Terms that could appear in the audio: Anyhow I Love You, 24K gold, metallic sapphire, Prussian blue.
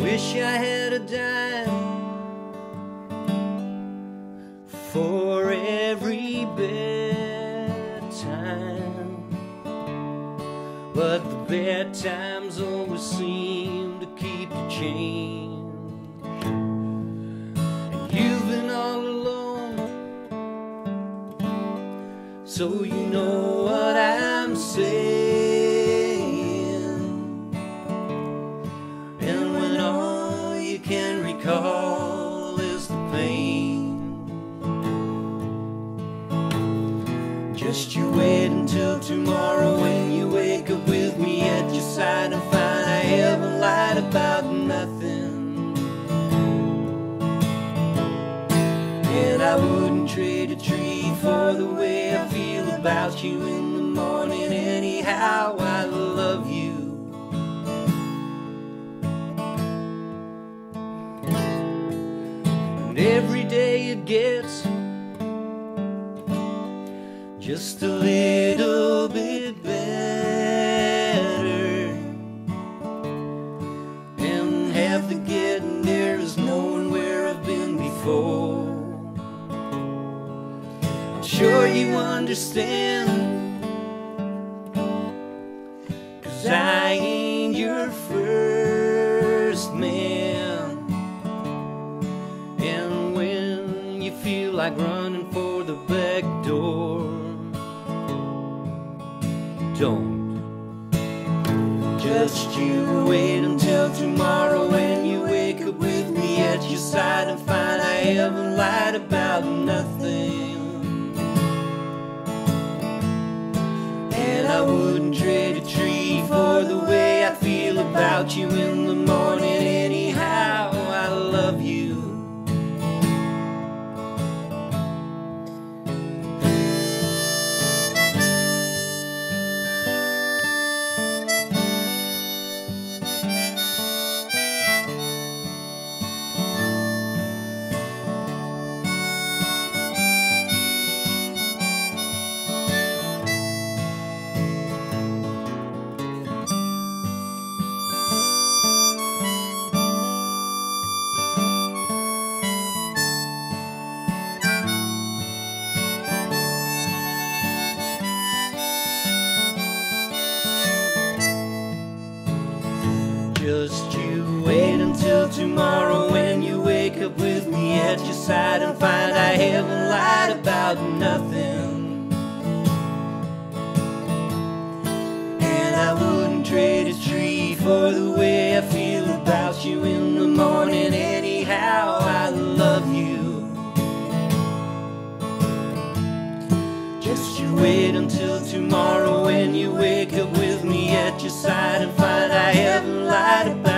wish I had a dime for every bedtime, but the bedtimes always seem to keep the change. And you've been all alone, so you know what I'm saying. All is the pain. Just you wait until tomorrow when you wake up with me at your side and find I haven't lied about nothing. And I wouldn't trade a tree for the way I feel about you in the morning. Anyhow, I love you. And every day it gets just a little bit better, and half the getting there is knowing where I've been before. I'm sure you understand, 'cause I ain't your first man. Feel like running for the back door, don't. Just you wait until tomorrow when you wake up with me at your side and find I haven't lied about nothing. And I wouldn't trade a tree for the way I feel about you in the morning. Anyhow, I love you. Just you wait until tomorrow when you wake up with me at your side and find I haven't lied about nothing. And I wouldn't trade a tree for the way I feel about you in the morning. Anyhow, I love you. Just you wait until tomorrow when you wake up with me at your side and find I haven't lied about